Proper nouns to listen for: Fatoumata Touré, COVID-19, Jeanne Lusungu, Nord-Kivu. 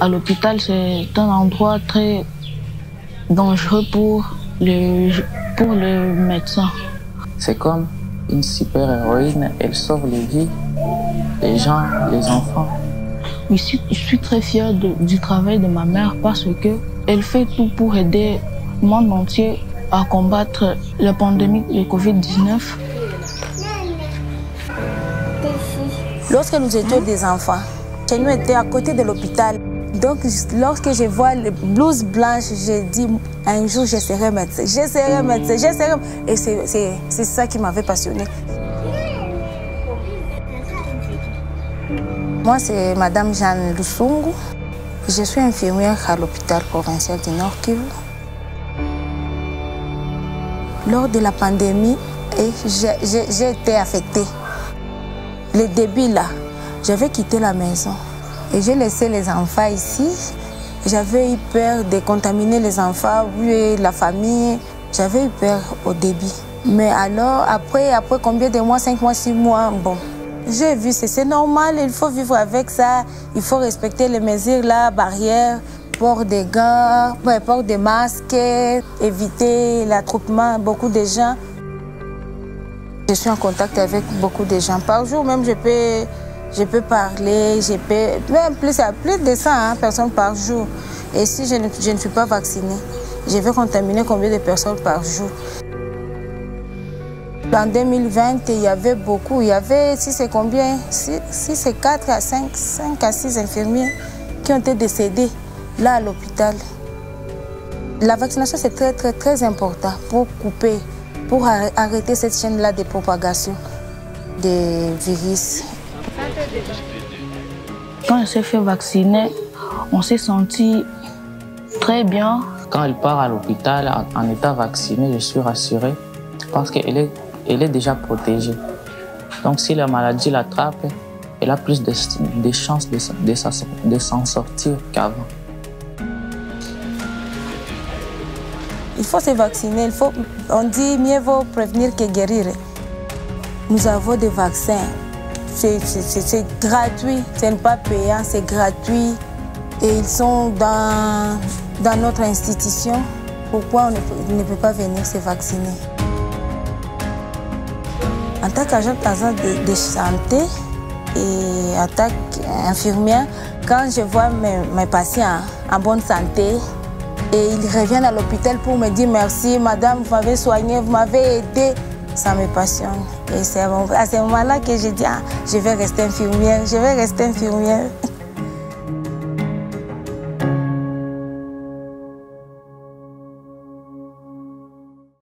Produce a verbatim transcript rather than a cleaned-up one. à l'hôpital, c'est un endroit très dangereux pour le, pour le médecin. C'est comme une super-héroïne, elle sauve les vies, les gens, les enfants. Je suis, je suis très fière de, du travail de ma mère parce qu'elle fait tout pour aider le monde entier à combattre la pandémie de covid dix-neuf. Lorsque nous étions des enfants, chez nous était à côté de l'hôpital. Donc, lorsque je vois les blouses blanches, j'ai dit un jour je serai médecin, je serai médecin, je serai. Et c'est ça qui m'avait passionnée. Moi, c'est Madame Jeanne Lusungu. Je suis infirmière à l'hôpital provincial du Nord-Kivu. Lors de la pandémie, j'ai été affectée. Le début là, j'avais quitté la maison. Et j'ai laissé les enfants ici. J'avais eu peur de contaminer les enfants, oui, la famille. J'avais eu peur au début. Mais alors, après, après combien de mois, cinq mois, six mois, bon. J'ai vu, c'est normal, il faut vivre avec ça. Il faut respecter les mesures, la barrière, port des gants, port des masques, éviter l'attroupement, beaucoup de gens. Je suis en contact avec beaucoup de gens. Par jour même, je peux... Je peux parler, je peux... Même plus, plus de cent hein, personnes par jour. Et si je ne, je ne suis pas vaccinée, je vais contaminer combien de personnes par jour? En deux mille vingt, il y avait beaucoup. Il y avait, si c'est combien, si c'est quatre à cinq, cinq à six infirmiers qui ont été décédés là à l'hôpital. La vaccination, c'est très, très, très important pour couper, pour arrêter cette chaîne-là de propagation des virus. Quand elle s'est fait vacciner, on s'est senti très bien. Quand elle part à l'hôpital en état vacciné, je suis rassurée parce qu'elle est, elle est déjà protégée. Donc si la maladie l'attrape, elle a plus de, de chances de, de, de s'en sortir qu'avant. Il faut se vacciner. Il faut, on dit mieux vaut prévenir que guérir. Nous avons des vaccins. C'est gratuit, ce n'est pas payant, c'est gratuit. Et ils sont dans, dans notre institution. Pourquoi on ne peut, ne peut pas venir se vacciner? En tant qu'agent de, de santé et en tant qu'infirmière, quand je vois mes, mes patients en bonne santé et ils reviennent à l'hôpital pour me dire merci, madame, vous m'avez soignée, vous m'avez aidée. Ça me passionne. Et c'est à ce moment-là que j'ai dit, ah, je vais rester infirmière, je vais rester infirmière.